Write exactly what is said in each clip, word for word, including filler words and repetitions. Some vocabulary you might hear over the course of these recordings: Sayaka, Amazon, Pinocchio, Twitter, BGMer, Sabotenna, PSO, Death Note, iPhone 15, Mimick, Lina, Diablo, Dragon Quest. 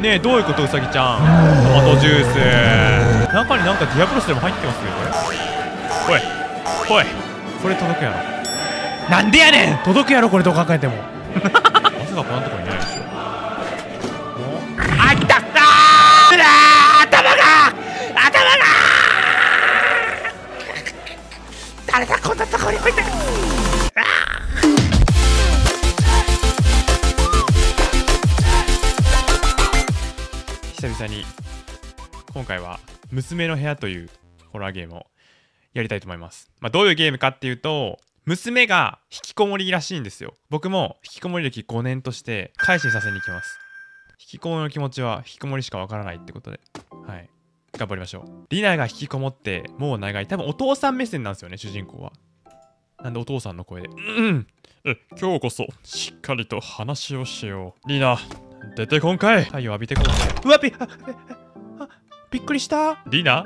ねえ、どういうこと、うさぎちゃん。トマトジュース中になんかディアブロスでも入ってますよこれ。おいおい、これ届くやろ。なんでやねん、届くやろこれ、どう考えても。まさかこんなとこにないでしょ。あ、来た、あ、頭が頭が誰だこんなとこに置いてる。久々に今回は「娘の部屋」というホラーゲームをやりたいと思います。まあ、どういうゲームかっていうと、娘が引きこもりらしいんですよ。僕も引きこもり歴ごねんとして改心させに行きます。引きこもりの気持ちは引きこもりしかわからないってことで、はい、頑張りましょう。リナが引きこもってもう長い、多分お父さん目線なんですよね、主人公は。なんでお父さんの声で「うんえ今日こそしっかりと話をしよう。リナ出てこんかい。太陽浴びてこんかい。うわ、びっびっくりした。リナ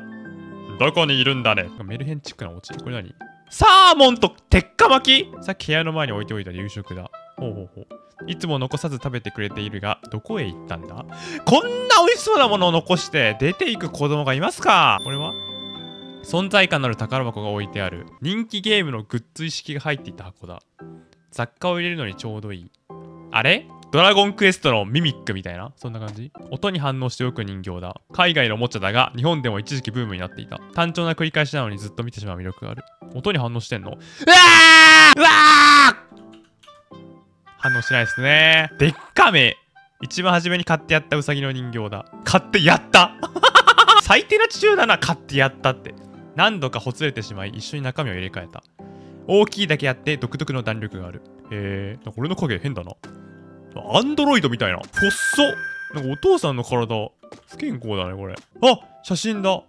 どこにいるんだね。メルヘンチックなお家、これ何。サーモンと鉄火巻き、さっき部屋の前に置いておいた夕食だ。ほうほうほう。いつも残さず食べてくれているがどこへ行ったんだ。こんな美味しそうなものを残して出ていく子供がいますか。これは存在感のある宝箱が置いてある。人気ゲームのグッズ一式が入っていた箱だ。雑貨を入れるのにちょうどいい。あれドラゴンクエストのミミックみたいな、そんな感じ。音に反応して動く人形だ。海外のおもちゃだが日本でも一時期ブームになっていた。単調な繰り返しなのにずっと見てしまう魅力がある。音に反応してんの。うわーうわー、反応しないですね。でっかめ、一番初めに買ってやったウサギの人形だ。買ってやった最低な父親だな、買ってやったって。何度かほつれてしまい一緒に中身を入れ替えた。大きいだけあって独特の弾力がある。へえ、俺の影変だな。アンドロイドみたいな。ぽっそ。なんかお父さんの体、不健康だね、これ。あ、写真だ。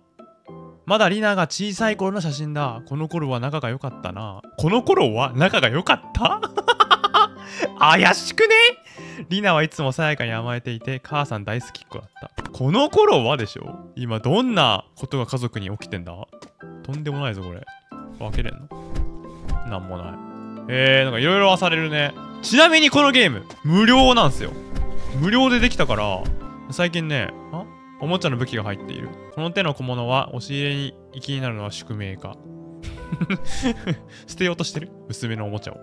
まだリナが小さい頃の写真だ。この頃は仲が良かったな。この頃は仲が良かった怪しくね。リナはいつもさやかに甘えていて、母さん大好きっ子だった。この頃はでしょ。今どんなことが家族に起きてんだ。とんでもないぞ、これ。開けれんの？なんもない。えー、なんかいろいろ漁れるね。ちなみにこのゲーム無料なんですよ。無料でできたから最近ね、あ、おもちゃの武器が入っている。この手の小物は押し入れに行きになるのは宿命か捨てようとしてる娘のおもちゃを。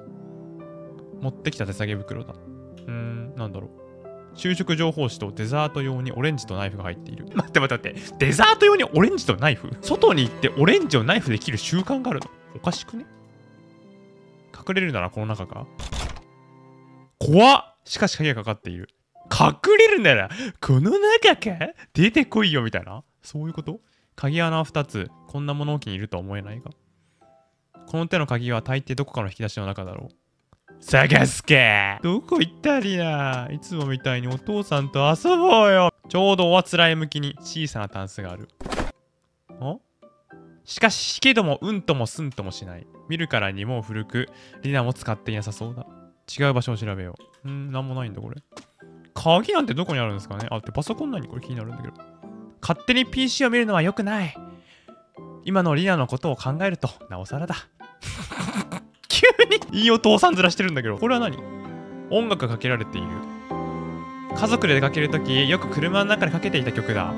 持ってきた手提げ袋だ。うーん、なんだろう。昼食情報誌とデザート用にオレンジとナイフが入っている。待って待って待って、デザート用にオレンジとナイフ、外に行ってオレンジをナイフで切る習慣があるの、おかしくね。隠れるならこの中か。怖っ。しかし鍵がかかっている。隠れるならこの中か、出てこいよみたいな、そういうこと。鍵穴はふたつ。こんな物置にいるとは思えないが、この手の鍵は大抵どこかの引き出しの中だろう。探すか。どこ行ったりな。いつもみたいにお父さんと遊ぼうよ。ちょうどおあつらえ向きに小さなタンスがある。あ、しかし引けどもうんともすんともしない。見るからにもう古く、リナも使っていなさそうだ。違う場所を調べよう。うんー、なんもないんだこれ。鍵なんてどこにあるんですかね。あってパソコン内に、これ気になるんだけど。勝手に ピーシー を見るのは良くない。今のリナのことを考えるとなおさらだ。急にいいお父さんずらしてるんだけど。これは何。音楽がかけられている。家族で出かけるときよく車の中でかけていた曲だ。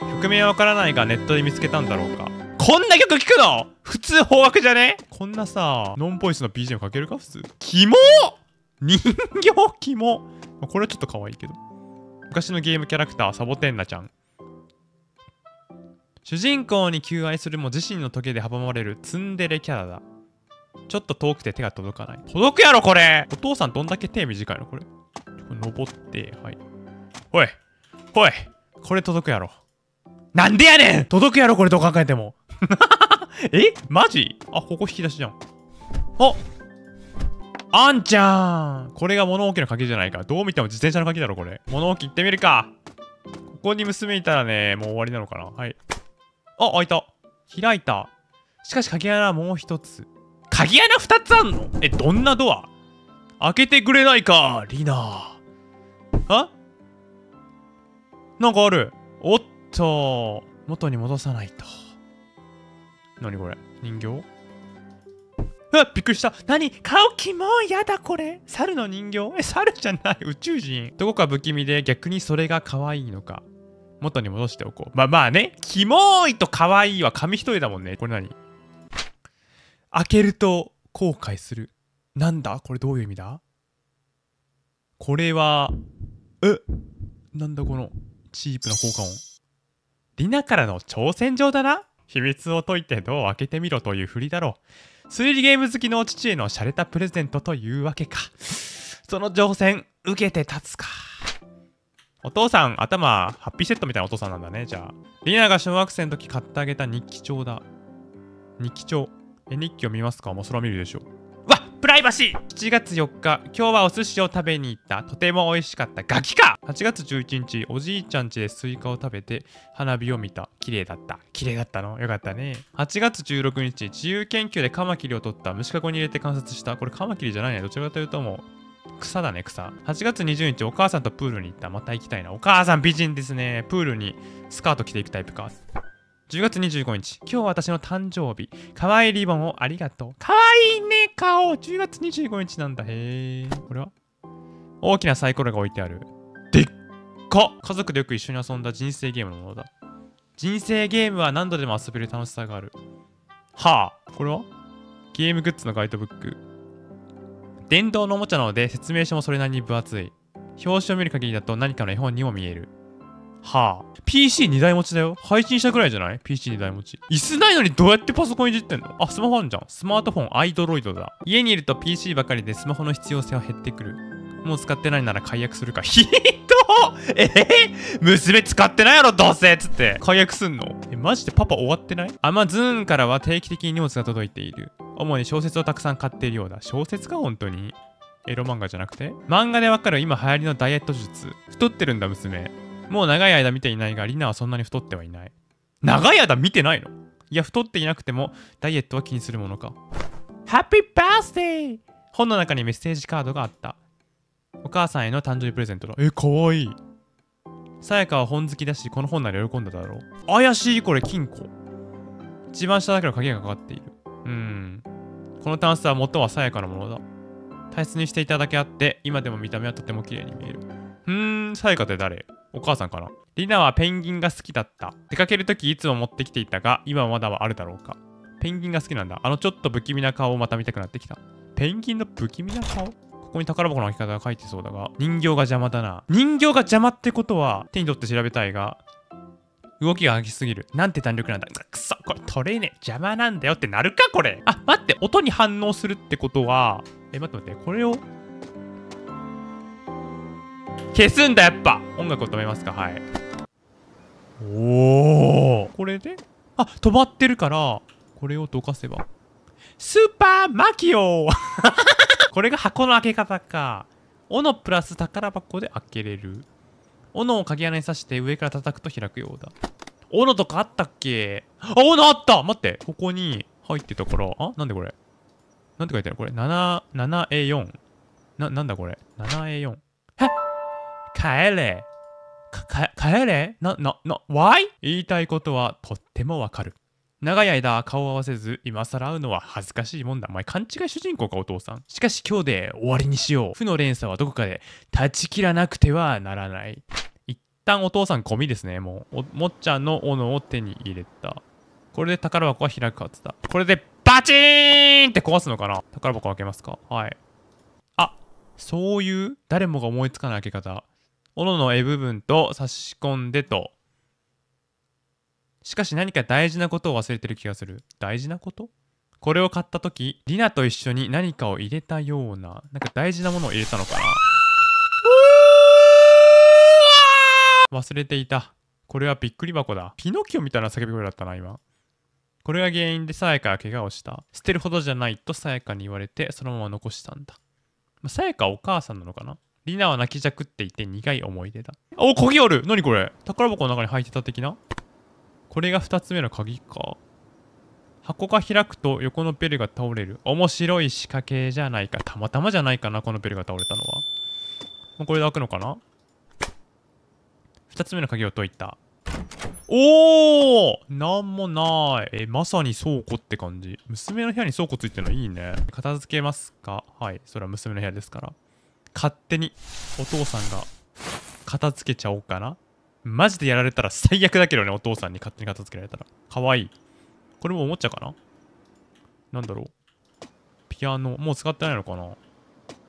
曲名はわからないがネットで見つけたんだろうか。こんな曲聴くの普通邦楽じゃね。こんなさノンボイスの ビージーエム かけるか普通。キモー、人形機も。これはちょっと可愛いけど。昔のゲームキャラクターサボテンナちゃん。主人公に求愛するも自身のトゲで阻まれるツンデレキャラだ。ちょっと遠くて手が届かない。届くやろこれ。お父さんどんだけ手短いのこれ。これ登って、はい、おいおい、これ届くやろ。なんでやねん、届くやろこれ、どう考えてもえマジ。あ、ここ引き出しじゃん。あっ、あんちゃん、これが物置の鍵じゃないか。どう見ても自転車の鍵だろこれ。物置行ってみるか。ここに娘いたらね、もう終わりなのかな。はい、あ、開いた、開いた。しかし鍵穴はもう一つ。鍵穴二つあんの。え、どんなドア。開けてくれないかリナ。あ、なんかある。おっと、元に戻さないと。何これ、人形。うわ、びっくりした。何？顔キモい。やだこれ。猿の人形。え、猿じゃない。宇宙人。どこか不気味で逆にそれが可愛いのか。元に戻しておこう。まあまあね。キモいと可愛いは紙一重だもんね。これ何？開けると後悔する。なんだ？これどういう意味だ？これは、え？なんだこのチープな効果音。リナからの挑戦状だな。秘密を解いてドアを開けてみろというふりだろう。推理ゲーム好きの父への洒落たプレゼントというわけか。その挑戦受けて立つか。お父さん頭ハッピーセットみたいなお父さんなんだね。じゃあリナが小学生の時買ってあげた日記帳だ。日記帳、絵日記を見ますか。もうそれは見るでしょ。わっ、プライバシー。しちがつよっか、今日はお寿司を食べに行った。とても美味しかった。ガキか。はちがつじゅういちにち、おじいちゃん家でスイカを食べて花火を見た。綺麗だった。綺麗だったのよかったね。はちがつじゅうろくにち、自由研究でカマキリを取った。虫かごに入れて観察した。これカマキリじゃないね。どちらかというともう草だね、草。はちがつにじゅうにち、お母さんとプールに行った。また行きたいな。お母さん美人ですね。プールにスカート着ていくタイプか。じゅうがつにじゅうごにち、今日は私の誕生日。かわいいリボンをありがとう。かわいいね、顔。じゅうがつにじゅうごにちなんだ。へえ。これは大きなサイコロが置いてある。でっか。家族でよく一緒に遊んだ人生ゲームのものだ。人生ゲームは何度でも遊べる楽しさがある。はあ。これはゲームグッズのガイドブック。電動のおもちゃなので説明書もそれなりに分厚い。表紙を見る限りだと何かの絵本にも見える。はあ、ピーシーに 台持ちだよ。配信者くらいじゃない？ ピーシーに 台持ち。椅子ないのにどうやってパソコンいじってんの？あ、スマホあんじゃん。スマートフォン、アイドロイドだ。家にいると ピーシー ばかりでスマホの必要性は減ってくる。もう使ってないなら解約するか。ひどっ！えー、娘使ってないやろどうせっつって。解約すんの？え、マジでパパ終わってない？アマズーンからは定期的に荷物が届いている。主に小説をたくさん買っているようだ。小説か本当に？エロ漫画じゃなくて？漫画でわかる今流行りのダイエット術。太ってるんだ娘。もう長い間見ていないが、リナはそんなに太ってはいない。長い間見てないの？いや、太っていなくても、ダイエットは気にするものか。ハッピーバースデー！本の中にメッセージカードがあった。お母さんへの誕生日プレゼントだ。え、かわいい。さやかは本好きだし、この本なら喜んだだろう。怪しい、これ、金庫。一番下だけの鍵がかかっている。うーん。このタンスは元はさやかのものだ。大切にしていただけあって、今でも見た目はとても綺麗に見える。うーん、さやかって誰？お母さんかな。リナはペンギンが好きだった。出かけるときいつも持ってきていたが、今はまだはあるだろうか。ペンギンが好きなんだ。あのちょっと不気味な顔をまた見たくなってきた。ペンギンの不気味な顔？ここに宝箱の開け方が書いてそうだが、人形が邪魔だな。人形が邪魔ってことは、手に取って調べたいが、動きが激しすぎる。なんて弾力なんだ。くそ、これ取れねえ。邪魔なんだよってなるか、これ。あ、待って、音に反応するってことは、え、待って待って、これを。消すんだやっぱ。音楽を止めますか。はい。おお、これであ止まってるからこれをどかせばスーパーマキオこれが箱の開け方か。斧プラス宝箱で開けれる。斧を鍵穴に刺して上から叩くと開くようだ。斧とかあったっけ。あ、斧あった。待って、ここに入ってたから。あ、なんでこれなんて書いてある。これ ななエーよん な, なんだこれ ななエーよん。帰れ。か、帰れな、な、な、why？ 言いたいことはとってもわかる。長い間顔を合わせず、今更会うのは恥ずかしいもんだ。お前勘違い主人公か、お父さん。しかし今日で終わりにしよう。負の連鎖はどこかで断ち切らなくてはならない。一旦お父さん込みですね、もう。お、もっちゃんの斧を手に入れた。これで宝箱は開くはずだ。これでバチーンって壊すのかな。宝箱開けますか。はい。あ、そういう誰もが思いつかない開け方。斧の柄部分と差し込んでと。しかし何か大事なことを忘れてる気がする。大事なこと？これを買った時、リナと一緒に何かを入れたような。なんか大事なものを入れたのかな。忘れていた。これはびっくり箱だ。ピノキオみたいな叫び声だったな、今。これが原因でさやかは怪我をした。捨てるほどじゃないとさやかに言われて、そのまま残したんだ。さやかはお母さんなのかな。リナは泣きじゃくっていて苦い思い出だ。お、鍵ある。何これ。宝箱の中に入ってた的な。これがふたつめの鍵か。箱が開くと横のベルが倒れる。面白い仕掛けじゃないか。たまたまじゃないかな、このベルが倒れたのは。もうこれで開くのかな。ふたつめの鍵を解いた。おー、なんもない。え、まさに倉庫って感じ。娘の部屋に倉庫ついてるのいいね。片付けますか？はい。それは娘の部屋ですから。勝手にお父さんが片付けちゃおうかな。マジでやられたら最悪だけどね、お父さんに勝手に片付けられたら。かわいい。これもおもちゃかな？なんだろう。ピアノ。もう使ってないのかな？う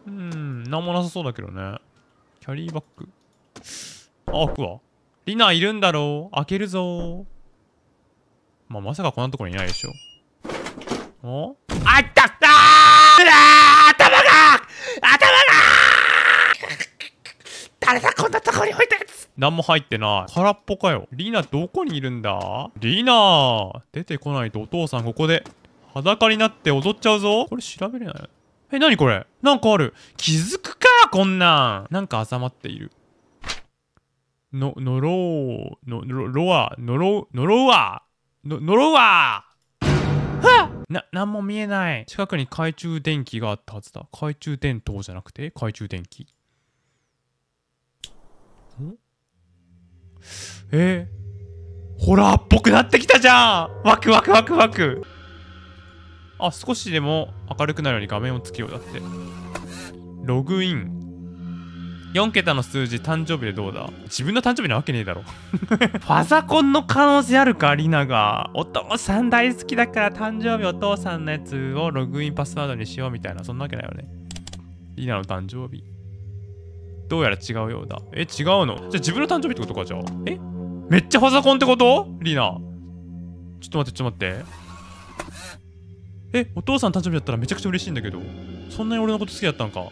ーん、なんもなさそうだけどね。キャリーバッグ。あ、開くわ。リナいるんだろう。開けるぞー。まあ、まさかこんなところにいないでしょ。お？あったったー！頭が！頭が！誰だこんなところに置いたやつ。何も入ってない。空っぽかよ。リナどこにいるんだ？リナ出てこないとお父さんここで裸になって踊っちゃうぞ。これ調べれない。え、なにこれ？なんかある。気づくかこんなん。なんか挟まっている。の、のろう、の、のろわ、のろう、のろわ、の、のろわはっな、なんも見えない。近くに懐中電気があったはずだ。懐中電灯じゃなくて、懐中電気。んえー、ホラーっぽくなってきたじゃん。ワクワクワクワク。あ、少しでも明るくなるように画面をつけようだって。ログイン。よん桁の数字、誕生日でどうだ？自分の誕生日なわけねえだろ。ファザコンの可能性あるか、リナが。お父さん大好きだから誕生日お父さんのやつをログインパスワードにしようみたいな、そんなわけないよね。リナの誕生日。どうやら違うようだ。え、違うの？じゃあ自分の誕生日ってことか、じゃあ。え？めっちゃファザコンってこと？リナ。ちょっと待って、ちょっと待って。え、お父さん誕生日だったらめちゃくちゃ嬉しいんだけど。そんなに俺のこと好きだったんか。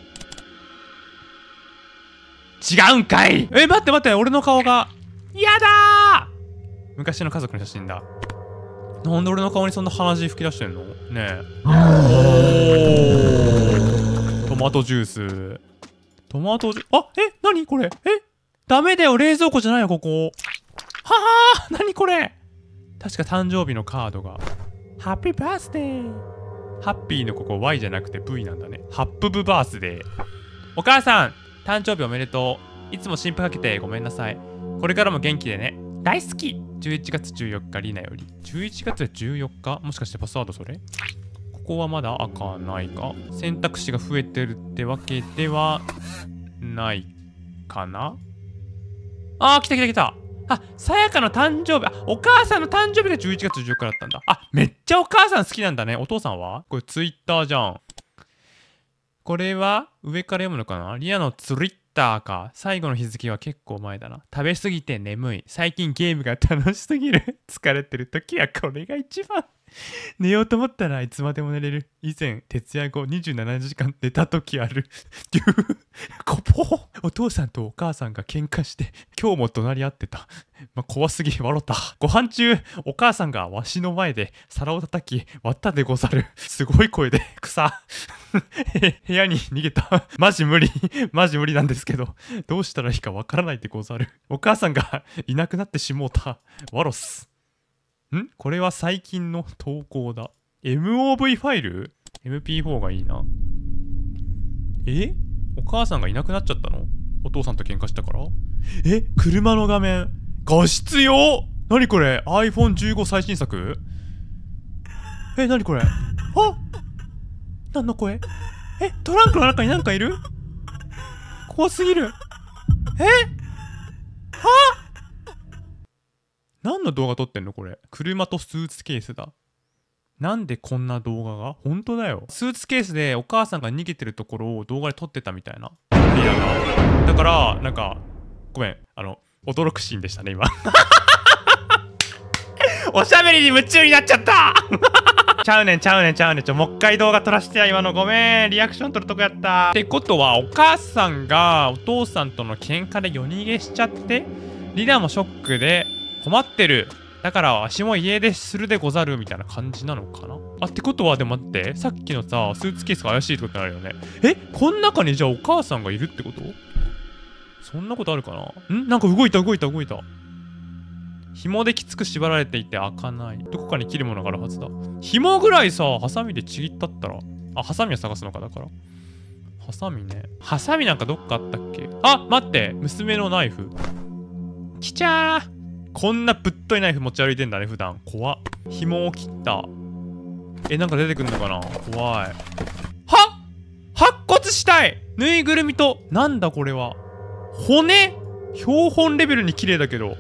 違うんかい。え、待って待って、俺の顔が。やだー。昔の家族の写真だ。なんで俺の顔にそんな鼻血吹き出してんのねえ。トマトジュース。トマトジュース。あ、え、なにこれ。え、ダメだよ、冷蔵庫じゃないよ、ここ。ははー、なにこれ。確か誕生日のカードが。ハッピーバースデー。ハッピーのここ ワイ じゃなくて ブイ なんだね。ハップブバースデー。お母さん誕生日おめでとう。いつも心配かけてごめんなさい。これからも元気でね。大好き。じゅういちがつじゅうよっか、リナより。じゅういちがつじゅうよっか？もしかしてパスワードそれ？ここはまだ開かないか。選択肢が増えてるってわけではないかな。あー、来た来た来た。あ、さやかの誕生日。あ、お母さんの誕生日がじゅういちがつじゅうよっかだったんだ。あ、めっちゃお母さん好きなんだね。お父さんは？これツイッターじゃん。これは上から読むのかな。リナのツイッターか。最後の日付は結構前だな。食べ過ぎて眠い。最近ゲームが楽しすぎる。疲れてる時はこれが一番。寝ようと思ったらいつまでも寝れる。以前、徹夜後にじゅうななじかん寝た時ある。ぎゅう。こぼう。お父さんとお母さんが喧嘩して、今日も怒鳴り合ってた。まあ、怖すぎ、笑った。ご飯中、お母さんがわしの前で皿を叩き、割ったでござる。すごい声で、草。部屋に逃げた。マジ無理。マジ無理なんですけど、どうしたらいいかわからないでござる。お母さんがいなくなってしもうた。わろす。ん？これは最近の投稿だ。エムオーブイ ファイル？ エムピーフォー がいいな。え？お母さんがいなくなっちゃったの？お父さんと喧嘩したから？え？車の画面。画質よ！何これ？ アイフォーンじゅうご 最新作？え、何これ？あ！何の声？え、トランクの中に何かいる？怖すぎる。え？は！何の動画撮ってんのこれ。車とスーツケースだ。なんでこんな動画が？本当だよ。スーツケースでお母さんが逃げてるところを動画で撮ってたみたいな。リナが。だから、なんか、ごめん。あの、驚くシーンでしたね、今。おしゃべりに夢中になっちゃった。ちゃうねん、ちゃうねん、ちゃうねん。ちょ、もう一回動画撮らせてや、今の。ごめん。リアクション撮るとこやった。ってことは、お母さんがお父さんとの喧嘩で夜逃げしちゃって、リナもショックで、困ってる。だから、わしも家出するでござるみたいな感じなのかな。あ、ってことは、でも待って、さっきのさ、スーツケースが怪しいってことになるよね。え、こん中にじゃあお母さんがいるってこと？そんなことあるかな。んなんか動いた、動いた、動いた。紐できつく縛られていて開かない。どこかに切るものがあるはずだ。紐ぐらいさ、ハサミでちぎったったら。あ、ハサミを探すのか、だから。ハサミね。ハサミなんかどっかあったっけ。あ、待って、娘のナイフ。きちゃー。こんなぶっといナイフ持ち歩いてんだね、普段。怖っ。紐を切った。え、なんか出てくんのかな、怖い。は白骨死体、ぬいぐるみと、なんだこれは。骨標本レベルに綺麗だけど。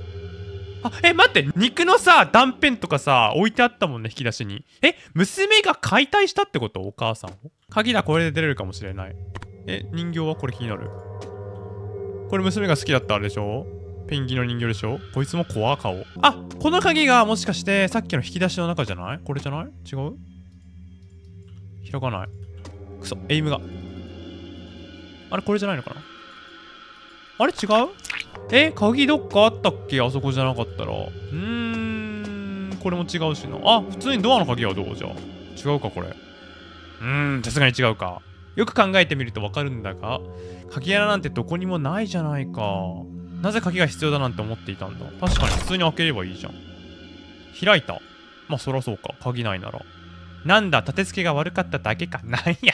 あ、え、待って、肉のさ、断片とかさ、置いてあったもんね、引き出しに。え、娘が解体したってこと、お母さんを。鍵だ、これで出れるかもしれない。え、人形はこれ気になる。これ娘が好きだったあれでしょ、ペンギンの人形でしょ。こいつも怖い顔。あ、この鍵がもしかしてさっきの引き出しの中じゃない、これじゃない、違う、開かない。くそ、エイムが。あれ、これじゃないのかな、あれ違う、え、鍵どっかあったっけ、あそこじゃなかったら。うーん、これも違うしな。あ、普通にドアの鍵はどう、じゃあ違うか、これ。うーん、さすがに違うか。よく考えてみるとわかるんだが、鍵穴なんてどこにもないじゃないか。なぜ鍵が必要だなんて思っていたんだ。確かに普通に開ければいいじゃん。開いた。まあそらそうか。鍵ないなら。なんだ、立て付けが悪かっただけか。なんや。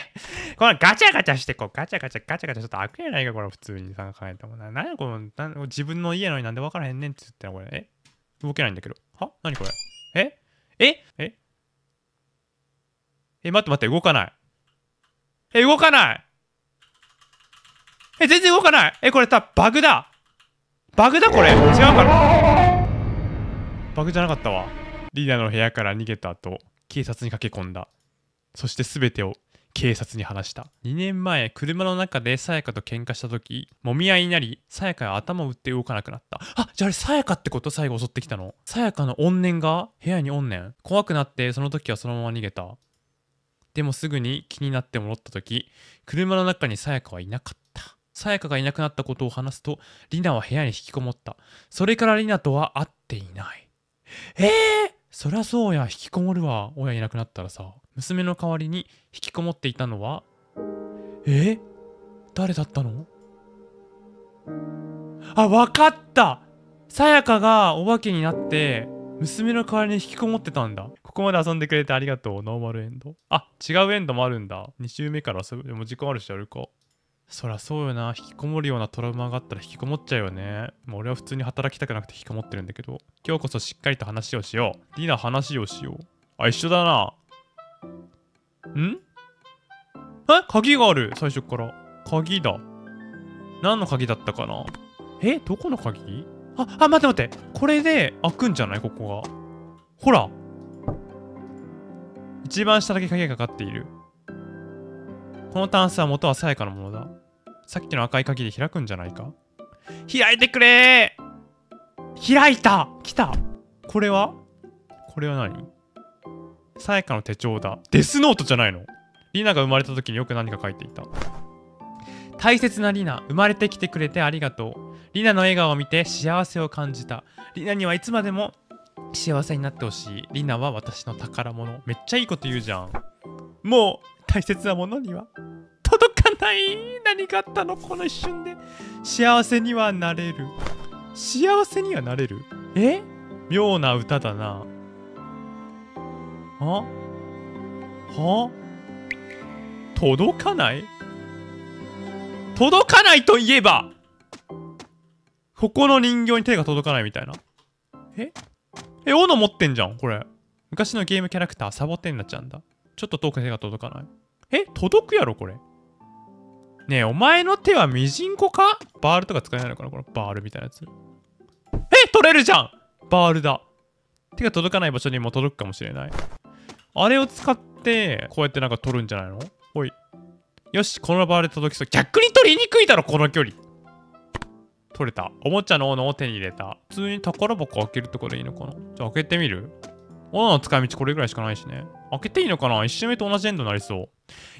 このガチャガチャしてこう。ガチャガチャガチャガチャちょっと開くやないか、これ普通に考えたもんな。なんやこの、なんや自分の家なのになんで分からへんねんっつってな、これ。え、動けないんだけど。は、なにこれ。ええええ、待って待って、動かない。え、動かない。え、全然動かない。え、これさ、バグだ。バグだこれ。違うから、バグじゃなかったわ。リーダーの部屋から逃げた後、警察に駆け込んだ。そして全てを警察に話した。にねんまえ、車の中でさやかと喧嘩した時、もみ合いになり、さやかが頭を打って動かなくなった。あ、じゃああれさやかってこと、最後襲ってきたの。さやかの怨念が部屋に怨念。怖くなってその時はそのまま逃げた。でもすぐに気になって戻った時、車の中にさやかはいなかった。さやかがいなくなったことを話すと、リナは部屋に引きこもった。それからリナとは会っていない。ええー、そりゃそうや、引きこもるわ。親いなくなったらさ。娘の代わりに引きこもっていたのは、えー、誰だったの？あ、わかった！さやかがお化けになって、娘の代わりに引きこもってたんだ。ここまで遊んでくれてありがとう、ノーマルエンド。あ、違うエンドもあるんだ。に周目から遊ぶ。でも時間あるしやるか。そらそうよな、引きこもるようなトラウマがあったら引きこもっちゃうよね。もう俺は普通に働きたくなくて引きこもってるんだけど、今日こそしっかりと話をしよう。リナ、話をしよう。あ、一緒だな。ん？え？鍵がある、最初から。鍵だ。何の鍵だったかな？え？どこの鍵？あ、あ、待って待って。これで開くんじゃない？ここが。ほら。一番下だけ鍵がかかっている。このタンスは元はさやかのものだ。さっきの赤い鍵で開くんじゃないか。開いてくれー、開いた、来た。これはこれは何、さやかの手帳だ。デスノートじゃないの。リナが生まれた時によく何か書いていた。大切なリナ、生まれてきてくれてありがとう。リナの笑顔を見て幸せを感じた。リナにはいつまでも幸せになってほしい。リナは私の宝物。めっちゃいいこと言うじゃん。もう大切なものには届かない。何があったの、この一瞬で。幸せにはなれる。幸せにはなれる。え、妙な歌だな。はは、届かない、届かないといえばここの人形に手が届かないみたいな。ええ、斧持ってんじゃんこれ。昔のゲームキャラクターサボテンナちゃんだ。ちょっと遠くに手が届かない。え、届くやろこれ。ねえ、お前の手はミジンコか？バールとか使えないのかな、このバールみたいなやつ。え、取れるじゃん、バールだ。手が届かない場所にも届くかもしれない。あれを使って、こうやってなんか取るんじゃないの？ほい。よし、このバールで届きそう。逆に取りにくいだろ、この距離。取れた。おもちゃの斧を手に入れた。普通に宝箱開けるとこでいいのかな？じゃあ開けてみる？斧の使い道これぐらいしかないしね。開けていいのかな？ いち 周目と同じエンドになりそう。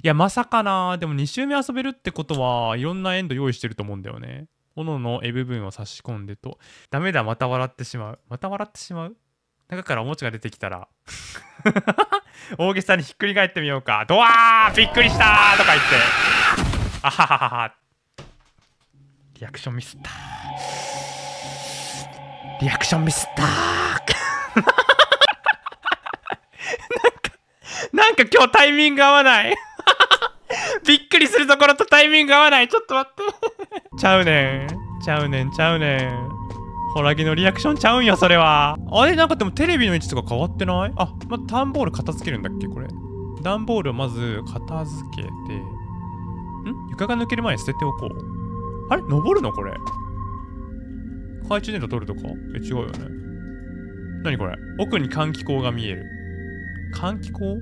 いや、まさかな。でもに周目遊べるってことは、いろんなエンド用意してると思うんだよね。斧の柄部分を差し込んでと。ダメだ、また笑ってしまう。また笑ってしまう？中からおもちゃが出てきたら。大げさにひっくり返ってみようか。ドワー！びっくりしたーとか言って。あはははは。リアクションミスった。リアクションミスったー。なんか今日タイミング合わない。びっくりするところとタイミング合わない。ちょっと待って。ちゃうねん。ちゃうねん、ちゃうねん。ホラギのリアクションちゃうんよ、それは。あれなんかでもテレビの位置とか変わってない？あ、ま、段ボール片付けるんだっけこれ。段ボールをまず片付けて、ん？床が抜ける前に捨てておこう。あれ登るのこれ。懐中電灯取るとか？え、違うよね。何これ？奥に換気口が見える。換気口？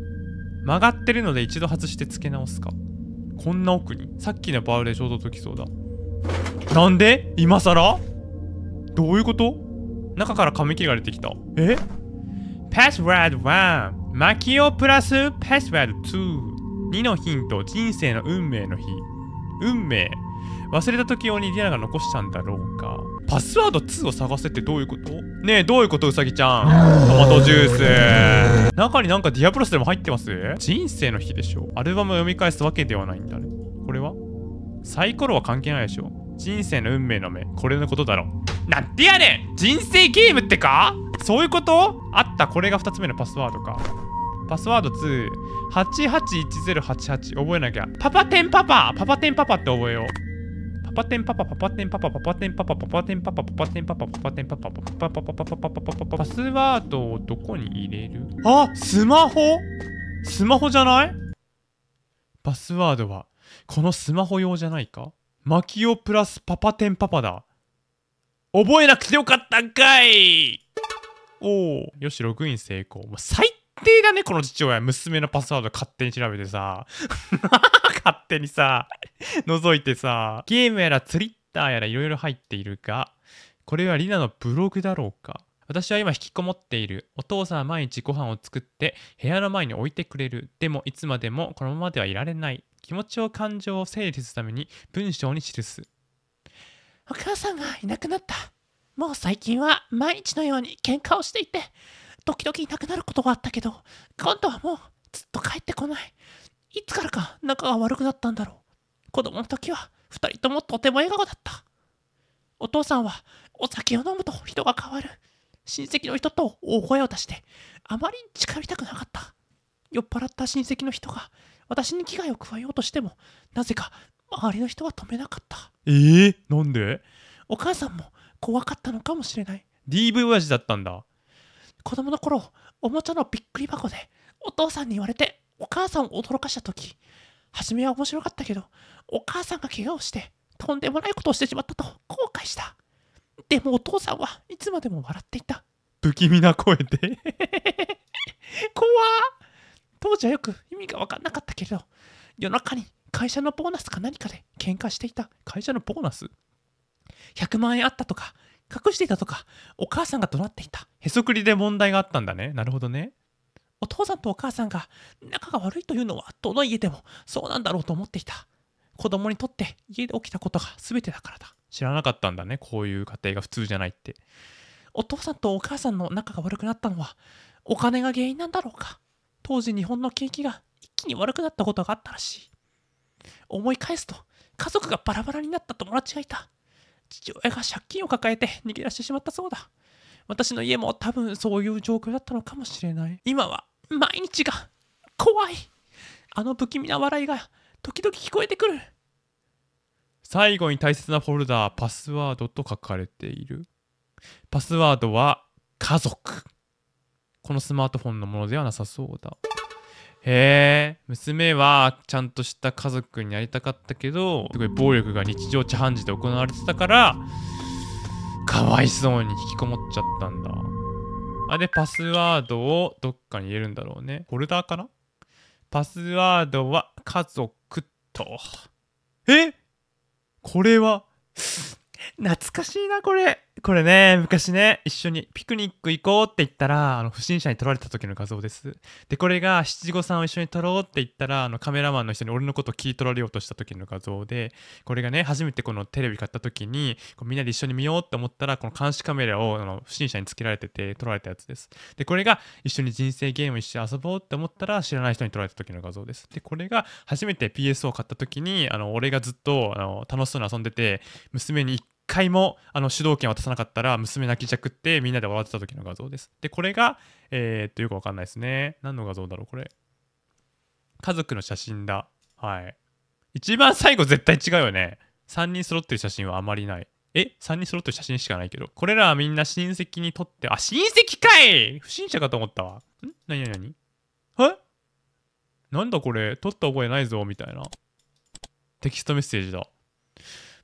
曲がってるので一度外して付け直すか。こんな奥に。さっきのバールでちょうど解きそうだ。なんで？今更？どういうこと？中から紙切れが出てきた。え？パスワードいち、マキオプラスパスワードに、にのヒント、人生の運命の日。運命。忘れた時用にリアナが残したんだろうか。パスワードにを探せってどういうこと？ねえ、どういうことうさぎちゃん。トマトジュース。中になんかディアブロスでも入ってます？人生の日でしょ。アルバムを読み返すわけではないんだね。これは？サイコロは関係ないでしょ。人生の運命の目。これのことだろ。なんてやねん！人生ゲームってか？そういうこと？あった、これがふたつめのパスワードか。パスワードに、はちはちいちゼロはちはち。覚えなきゃ。パパテンパパ！パパテンパパって覚えよう。パパテンパパパパテンパパパパテンパパパパテンパパパパテンパパパパテンパパパパパパパパパパパパパパスワードをどこに入れる？あ、スマホ？スマホじゃない？パスワードはこのスマホ用じゃないか？マキオプラスパパテンパパだ。覚えなくてよかったんかい！おお、よし、ログイン成功。もう最低だね、この父親。娘のパスワード勝手に調べてさ。勝手にさ、覗いてさ、ゲームやらツイッターやらいろいろ入っているが、これはリナのブログだろうか。私は今引きこもっている。お父さんは毎日ご飯を作って部屋の前に置いてくれる。でもいつまでもこのままではいられない。気持ちを感情を整理するために文章に記す。お母さんがいなくなった。もう最近は毎日のように喧嘩をしていて、時々いなくなることがあったけど、今度はもうずっと帰ってこない。いつからか仲が悪くなったんだろう。子供の時は二人ともとても笑顔だった。お父さんはお酒を飲むと人が変わる。親戚の人と大声を出してあまりに近寄りたくなかった。酔っ払った親戚の人が私に危害を加えようとしても、なぜか周りの人は止めなかった。えー、なんで？お母さんも怖かったのかもしれない。ディーブイ 親父だったんだ。子供の頃、おもちゃのびっくり箱でお父さんに言われて、お母さんを驚かしたとき、初めは面白かったけど、お母さんが怪我をして、とんでもないことをしてしまったと後悔した。でもお父さんはいつまでも笑っていた。不気味な声で。怖当時はよく意味が分かんなかったけれど、夜中に会社のボーナスか何かで喧嘩していた。会社のボーナス ?ひゃくまん円あったとか、隠していたとか、お母さんが怒鳴っていた。へそくりで問題があったんだね。なるほどね。お父さんとお母さんが仲が悪いというのはどの家でもそうなんだろうと思っていた。子供にとって家で起きたことが全てだからだ。知らなかったんだね、こういう家庭が普通じゃないって。お父さんとお母さんの仲が悪くなったのはお金が原因なんだろうか。当時日本の景気が一気に悪くなったことがあったらしい。思い返すと家族がバラバラになった友達がいた。父親が借金を抱えて逃げ出してしまったそうだ。私の家も多分そういう状況だったのかもしれない。今は毎日が怖い。あの不気味な笑いが時々聞こえてくる。最後に大切なフォルダー、パスワードと書かれている。パスワードは家族。このスマートフォンのものではなさそうだ。へえ、娘はちゃんとした家族になりたかったけど、すごい暴力が日常茶飯事で行われてたから、かわいそうに引きこもっちゃったんだ。あ、で、パスワードをどっかに入れるんだろうね。フォルダーかな？パスワードは家族と。え？これは、懐かしいな、これ。これね、昔ね、一緒にピクニック行こうって言ったら、あの、不審者に撮られた時の画像です。で、これが七五三を一緒に撮ろうって言ったら、あの、カメラマンの人に俺のことを切り取られようとした時の画像で、これがね、初めてこのテレビ買った時に、こうみんなで一緒に見ようって思ったら、この監視カメラをあの不審者につけられてて、撮られたやつです。で、これが一緒に人生ゲーム一緒に遊ぼうって思ったら、知らない人に撮られた時の画像です。で、これが初めて ピーエスオー を買った時に、あの、俺がずっとあの楽しそうに遊んでて、娘に一回もあの主導権渡さなかったら娘泣きじゃくってみんなで笑ってた時の画像です。で、これが、えー、っと、よくわかんないですね。何の画像だろう、これ。家族の写真だ。はい。一番最後絶対違うよね。さんにん揃ってる写真はあまりない。え、さんにん揃ってる写真しかないけど。これらはみんな親戚にとって、あ、親戚かい！不審者かと思ったわ。ん？なになになに？え？なんだこれ、撮った覚えないぞ、みたいな。テキストメッセージだ。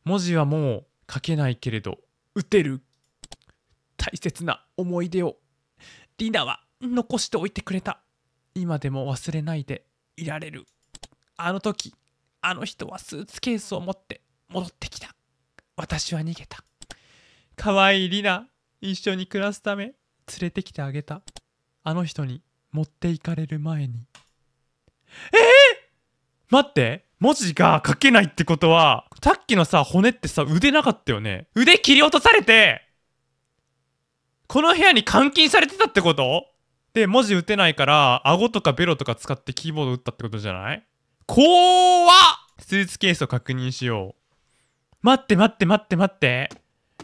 文字はもう書けないけれど、打てる大切な思い出を、リナは残しておいてくれた。今でも忘れないでいられる。あの時、あの人はスーツケースを持って戻ってきた。私は逃げた。かわいいリナ、一緒に暮らすため連れてきてあげた。あの人に持っていかれる前に。ええー、待って、文字が書けないってことは、さっきのさ骨ってさ腕なかったよね。腕切り落とされてこの部屋に監禁されてたってことで、文字打てないから顎とかベロとか使ってキーボード打ったってことじゃない？怖っ。スーツケースを確認しよう。待って待って待って待って、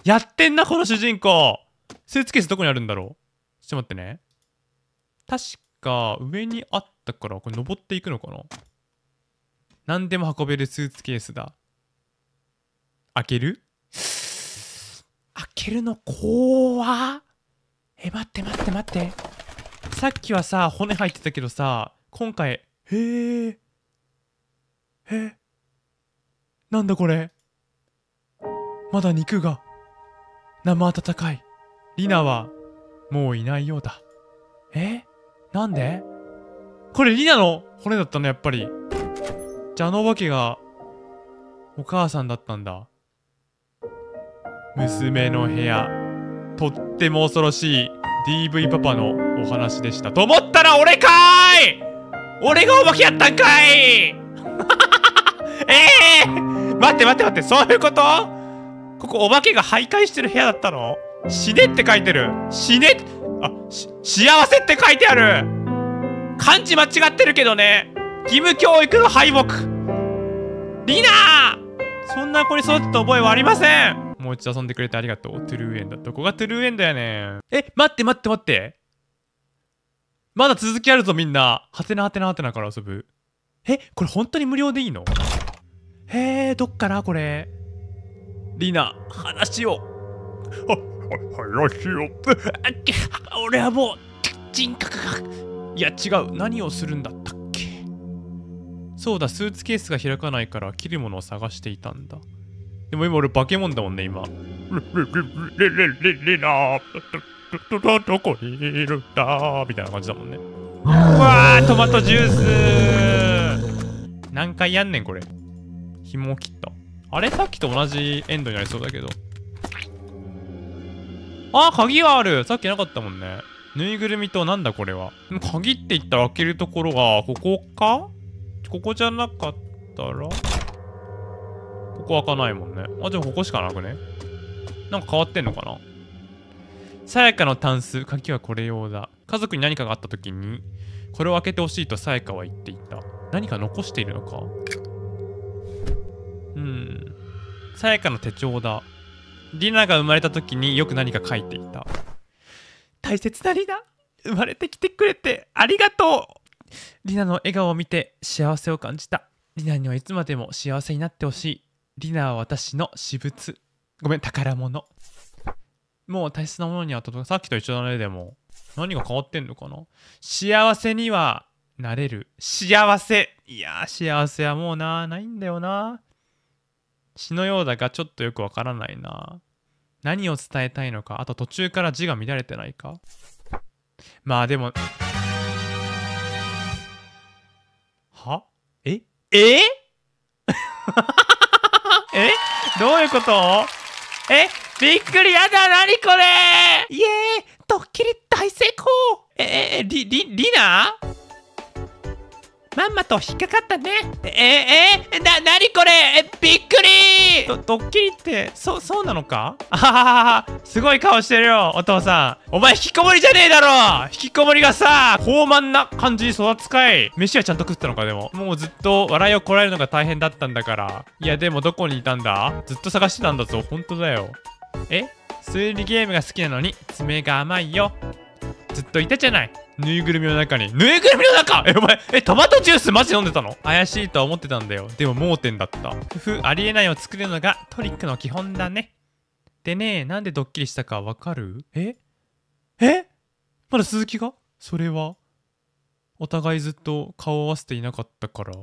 やってんなこの主人公。スーツケースどこにあるんだろう。ちょっと待ってね。確か上にあったから、これ登っていくのかな。何でも運べるスーツケースだ。開ける？開けるの怖っ。え、待って待って待って、さっきはさ骨入ってたけどさ、今回へーえ、なんだこれ。まだ肉が生温かい。リナはもういないようだ。え？なんで？これリナの骨だったのやっぱり。じゃああのお化けがお母さんだったんだ。娘の部屋。とっても恐ろしい ディーブイ パパのお話でした。と思ったら俺かーい！俺がお化けやったんかい！えー！待って待って待って、そういうこと？ここお化けが徘徊してる部屋だったの？死ねって書いてる。死ね、あ、し、幸せって書いてある。漢字間違ってるけどね。義務教育の敗北。リナー、そんな子に育てた覚えはありません。もう一度遊んでくれてありがとう。トゥルーエンド。どこがトゥルーエンドやねん。え、待って待って待って。まだ続きあるぞみんな。はてなはてなはてなから遊ぶ。え、これ本当に無料でいいの？へえ、どっからこれ。リナ、話を。あ、話を。俺はもう、人格が。いや、違う。何をするんだったっけ？そうだ、スーツケースが開かないから、切るものを探していたんだ。でも今、俺、化け物だもんね、今。リ、リ、リ、リ、リナ、ど、ど、どこにいるんだ、みたいな感じだもんね。うわー、トマトジュース。何回やんねん、これ。紐を切った。あれさっきと同じエンドになりそうだけど。あー、鍵がある。さっきなかったもんね。ぬいぐるみと、なんだこれは。鍵って言ったら開けるところが、ここか？ここじゃなかったら、ここ開かないもんね。あ、じゃあここしかなくね？なんか変わってんのかな？さやかのタンス。鍵はこれ用だ。家族に何かがあった時に、これを開けてほしいとさやかは言っていた。何か残しているのか？うん。さやかの手帳だ。リナが生まれた時によく何か書いていた。大切なリナ、生まれてきてくれてありがとう。リナの笑顔を見て幸せを感じた。リナにはいつまでも幸せになってほしい。リナは私の私物。ごめん、宝物。もう大切なものには届か、さっきと一緒だね、でも。何が変わってんのかな？幸せにはなれる。幸せ。いやー、幸せはもうな、ないんだよな。詩のようだがちょっとよくわからないな。何を伝えたいのか、あと途中から字が乱れてないか。まあでも、は？え？え？え？どういうこと？え？びっくり、やだ、なにこれ！イエーイ、ドッキリ大成功！え、え、り、り、りな？まんまと引っかかったね。ええー、な、なにこれ、え、びっくりー。ドッキリって、そ、そうなのか。あははは、すごい顔してるよ、お父さん。お前、引きこもりじゃねえだろ。引きこもりがさ、高慢な感じに育つかい。飯はちゃんと食ったのか、でも。もうずっと笑いをこらえるのが大変だったんだから。いや、でもどこにいたんだ、ずっと探してたんだぞ、ほんとだよ。え、推理ゲームが好きなのに、爪が甘いよ。ずっといたじゃない。ぬいぐるみの中に。ぬいぐるみの中、え、お前、え、トマトジュースマジ飲んでたの？怪しいとは思ってたんだよ。でも盲点だった。ふふ、ありえないを作るのがトリックの基本だね。でね、なんでドッキリしたかわかる？ええまだ鈴木が？それはお互いずっと顔を合わせていなかったから、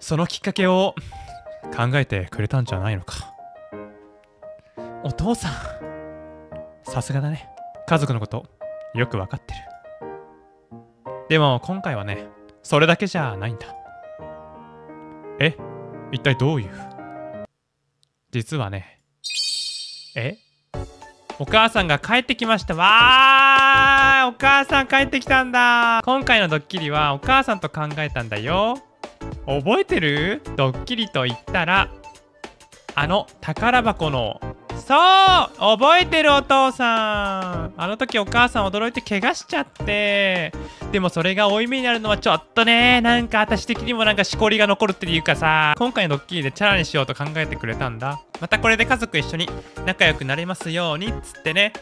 そのきっかけを考えてくれたんじゃないのか。お父さんさすがだね、家族のことよくわかってる。でも今回はね、それだけじゃないんだ。え、一体どういう？実はね、え、お母さんが帰ってきました。わー、お母さん帰ってきたんだ。今回のドッキリはお母さんと考えたんだよ。覚えてる？ドッキリと言ったらあの宝箱の、そう覚えてるお父さん。あの時お母さん驚いて怪我しちゃって、でもそれが負い目になるのはちょっとね、なんか私的にもなんかしこりが残るっていうかさ、今回のドッキリでチャラにしようと考えてくれたんだ。またこれで家族一緒に仲良くなれますようにっつってね。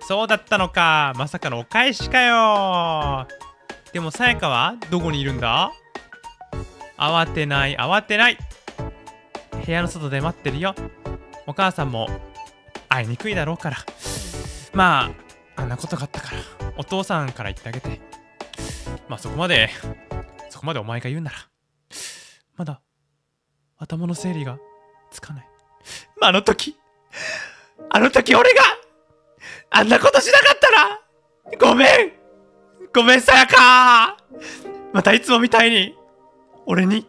そうだったのか、まさかのお返しかよ。でもさやかはどこにいるんだ？慌てない慌てない、部屋の外で待ってるよ。お母さんも会いにくいだろうから、まああんなことがあったからお父さんから言ってあげて。まあそこまでそこまでお前が言うなら、まだ頭の整理がつかない。まああの時あの時俺があんなことしなかったらごめんごめんさやか、またいつもみたいに俺に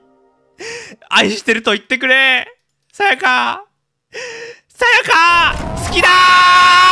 愛してると言ってくれ。さやかさやか好きだー。